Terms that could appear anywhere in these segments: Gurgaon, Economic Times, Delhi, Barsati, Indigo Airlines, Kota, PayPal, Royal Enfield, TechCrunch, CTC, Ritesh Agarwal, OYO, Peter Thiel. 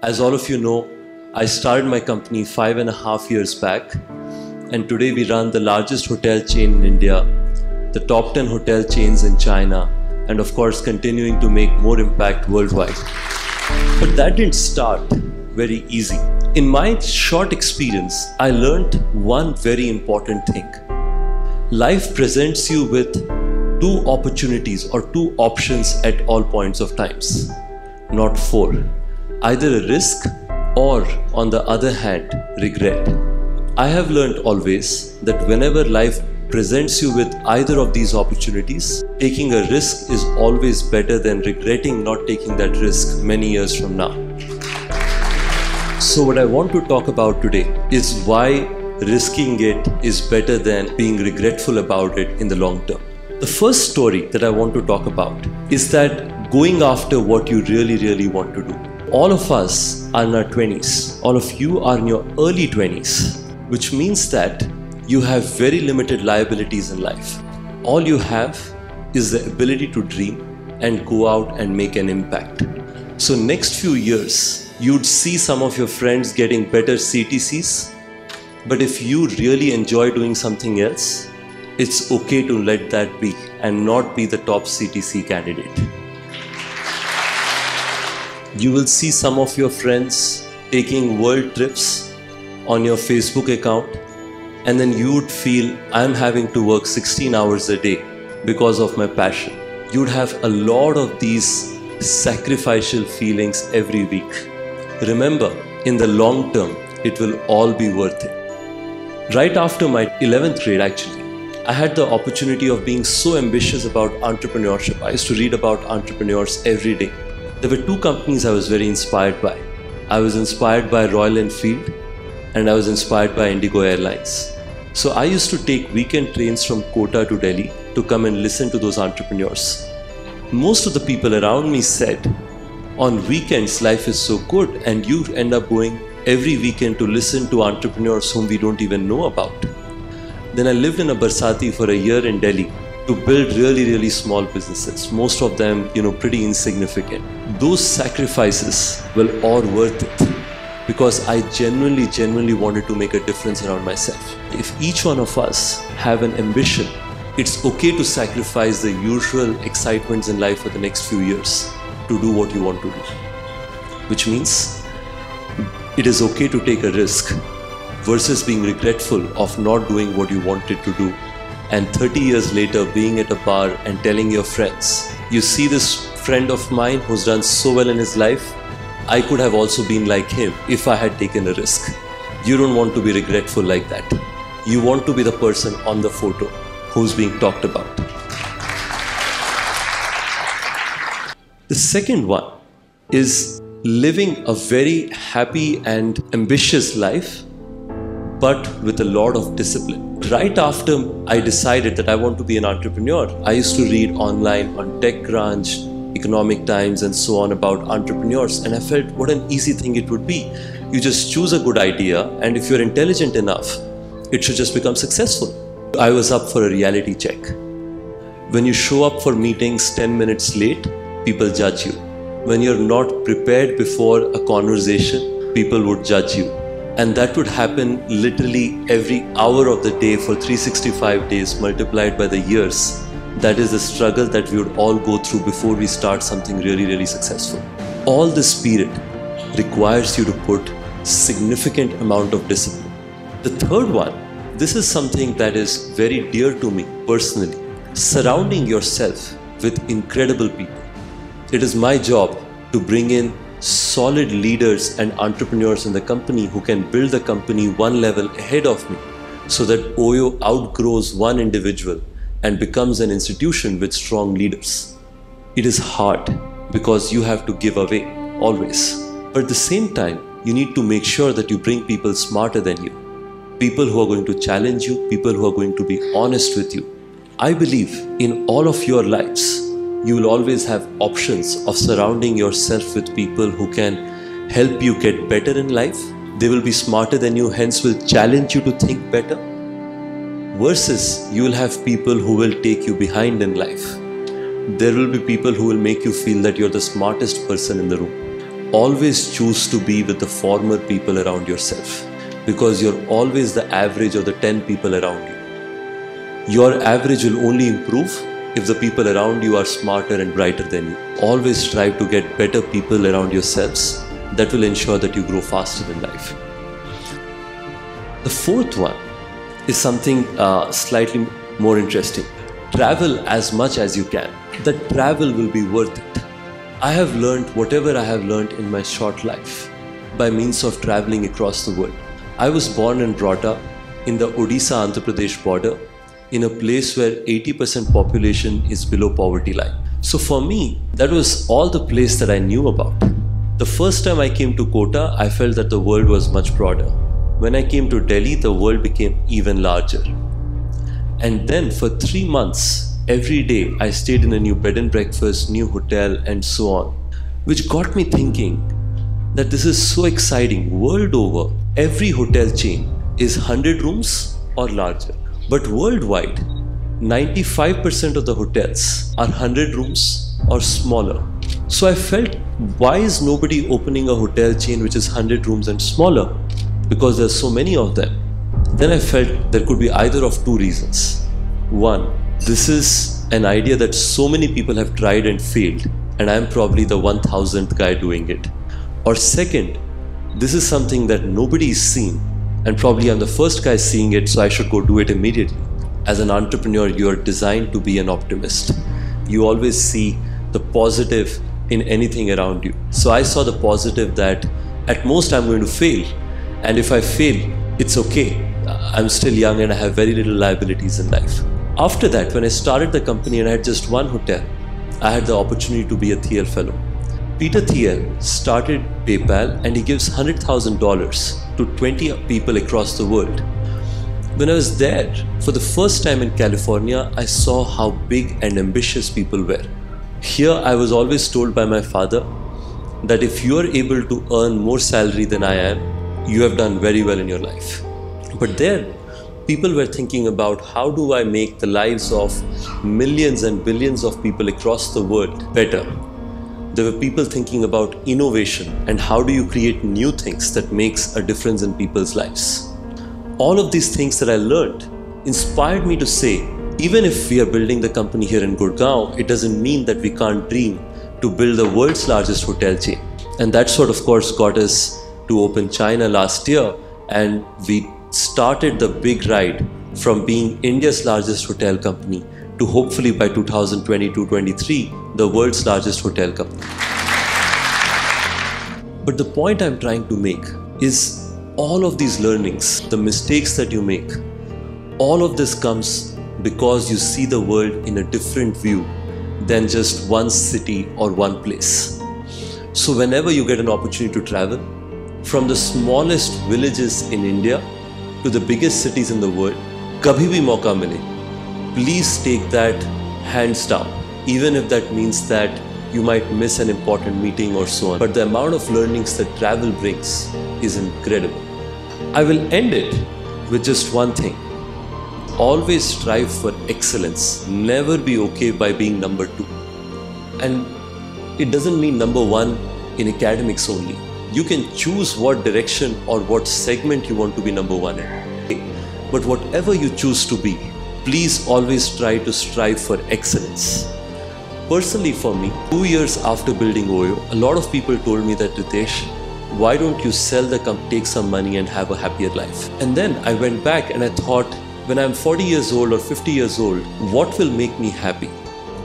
As all of you know, I started my company 5.5 years back, and today we run the largest hotel chain in India, the top 10 hotel chains in China, and of course continuing to make more impact worldwide. But that didn't start very easy. In my short experience, I learned one very important thing. Life presents you with two opportunities or two options at all points of times, not four. Either a risk or, on the other hand, regret. I have learned always that whenever life presents you with either of these opportunities, taking a risk is always better than regretting not taking that risk many years from now. So what I want to talk about today is why risking it is better than being regretful about it in the long term. The first story that I want to talk about is that going after what you really want to do. All of us are in our 20s. All of you are in your early 20s, which means that you have very limited liabilities in life. All you have is the ability to dream and go out and make an impact. So next few years, you'd see some of your friends getting better CTCs. But if you really enjoy doing something else, it's okay to let that be and not be the top CTC candidate. You will see some of your friends taking world trips on your Facebook account, and then you would feel, I'm having to work 16 hours a day because of my passion. You'd have a lot of these sacrificial feelings every week. Remember, in the long term, it will all be worth it. Right after my 11th grade, actually, I had the opportunity of being so ambitious about entrepreneurship. I used to read about entrepreneurs every day. There were two companies I was very inspired by. I was inspired by Royal Enfield and I was inspired by Indigo Airlines. So I used to take weekend trains from Kota to Delhi to come and listen to those entrepreneurs. Most of the people around me said, on weekends life is so good and you end up going every weekend to listen to entrepreneurs whom we don't even know about. Then I lived in a Barsati for a year in Delhi to build really small businesses, most of them, you know, pretty insignificant. Those sacrifices were all worth it because I genuinely wanted to make a difference around myself. If each one of us have an ambition, it's okay to sacrifice the usual excitements in life for the next few years to do what you want to do, which means it is okay to take a risk versus being regretful of not doing what you wanted to do. And 30 years later, being at a bar and telling your friends, you see this friend of mine who's done so well in his life, I could have also been like him if I had taken a risk. You don't want to be regretful like that. You want to be the person on the photo who's being talked about. The second one is living a very happy and ambitious life, but with a lot of discipline. Right after I decided that I want to be an entrepreneur, I used to read online on TechCrunch, Economic Times and so on about entrepreneurs, and I felt what an easy thing it would be. You just choose a good idea, and if you're intelligent enough, it should just become successful. I was up for a reality check. When you show up for meetings 10 minutes late, people judge you. When you're not prepared before a conversation, people would judge you. And that would happen literally every hour of the day for 365 days multiplied by the years. That is the struggle that we would all go through before we start something really successful. All this period requires you to put significant amount of discipline. The third one, this is something that is very dear to me personally, surrounding yourself with incredible people. It is my job to bring in solid leaders and entrepreneurs in the company who can build the company one level ahead of me so that OYO outgrows one individual and becomes an institution with strong leaders. It is hard because you have to give away always. But at the same time, you need to make sure that you bring people smarter than you, people who are going to challenge you, people who are going to be honest with you. I believe in all of your lives, you will always have options of surrounding yourself with people who can help you get better in life. They will be smarter than you, hence will challenge you to think better. Versus you will have people who will take you behind in life. There will be people who will make you feel that you're the smartest person in the room. always choose to be with the former people around yourself, because you're always the average of the 10 people around you. Your average will only improve if the people around you are smarter and brighter than you. Always strive to get better people around yourselves. That will ensure that you grow faster in life. The fourth one is something slightly more interesting. Travel as much as you can. That travel will be worth it. I have learned whatever I have learned in my short life by means of traveling across the world. I was born and brought up in the Odisha-Andhra Pradesh border, in a place where 80% population is below poverty line. So for me, that was all the place that I knew about. The first time I came to Kota, I felt that the world was much broader. When I came to Delhi, the world became even larger. And then for 3 months, every day, I stayed in a new bed and breakfast, new hotel and so on, which got me thinking that this is so exciting. World over, every hotel chain is 100 rooms or larger. But worldwide, 95% of the hotels are 100 rooms or smaller. So I felt, why is nobody opening a hotel chain which is 100 rooms and smaller? Because there are so many of them. Then I felt there could be either of two reasons. One, this is an idea that so many people have tried and failed, and I am probably the 1000th guy doing it. Or second, this is something that nobody is seeing, and probably I'm the first guy seeing it, so I should go do it immediately. As an entrepreneur, you are designed to be an optimist. You always see the positive in anything around you. So I saw the positive that at most I'm going to fail. And if I fail, it's okay. I'm still young and I have very little liabilities in life. After that, when I started the company and I had just one hotel, I had the opportunity to be a Thiel fellow. Peter Thiel started PayPal and he gives $100,000 to 20 people across the world. When I was there, for the first time in California, I saw how big and ambitious people were. Here, I was always told by my father that if you are able to earn more salary than I am, you have done very well in your life. But there, people were thinking about how do I make the lives of millions and billions of people across the world better. There were people thinking about innovation and how do you create new things that makes a difference in people's lives. All of these things that I learned inspired me to say, even if we are building the company here in Gurgaon, it doesn't mean that we can't dream to build the world's largest hotel chain. And that's what of course got us to open China last year, and we started the big ride from being India's largest hotel company to hopefully by 2022-23, the world's largest hotel company. But the point I'm trying to make is all of these learnings, the mistakes that you make, all of this comes because you see the world in a different view than just one city or one place. So whenever you get an opportunity to travel, from the smallest villages in India to the biggest cities in the world, kabhi bhi mauka mile, please take that hands down, even if that means that you might miss an important meeting or so on. But the amount of learnings that travel brings is incredible. I will end it with just one thing. Always strive for excellence. Never be okay by being number two. And it doesn't mean number one in academics only. You can choose what direction or what segment you want to be number one in. But whatever you choose to be, please always try to strive for excellence. Personally for me, 2 years after building OYO, a lot of people told me that, Ritesh, why don't you sell the company, take some money and have a happier life? And then I went back and I thought, when I'm 40 years old or 50 years old, what will make me happy?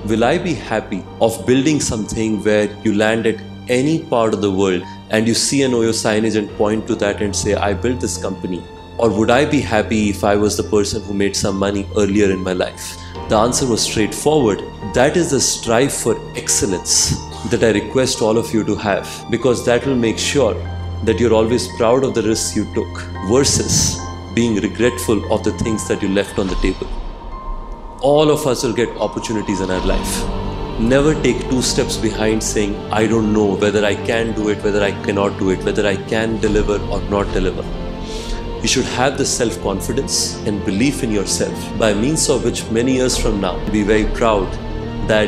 Will I be happy of building something where you land at any part of the world and you see an OYO signage and point to that and say, I built this company? Or would I be happy if I was the person who made some money earlier in my life? The answer was straightforward. That is the strive for excellence that I request all of you to have, because that will make sure that you're always proud of the risks you took versus being regretful of the things that you left on the table. All of us will get opportunities in our life. Never take 2 steps behind saying, I don't know whether I can do it, whether I cannot do it, whether I can deliver or not deliver. You should have the self-confidence and belief in yourself, by means of which many years from now, be very proud that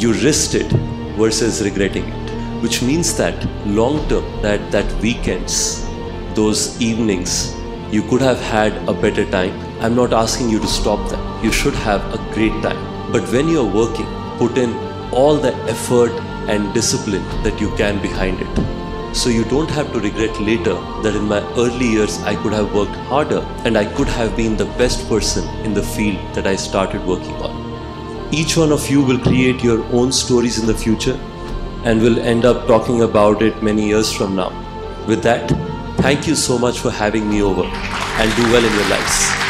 you risked it versus regretting it. which means that long term, that weekends, those evenings, you could have had a better time. I'm not asking you to stop that. You should have a great time. But when you're working, put in all the effort and discipline that you can behind it. So you don't have to regret later that in my early years, I could have worked harder and I could have been the best person in the field that I started working on. Each one of you will create your own stories in the future and will end up talking about it many years from now. With that, thank you so much for having me over, and do well in your lives.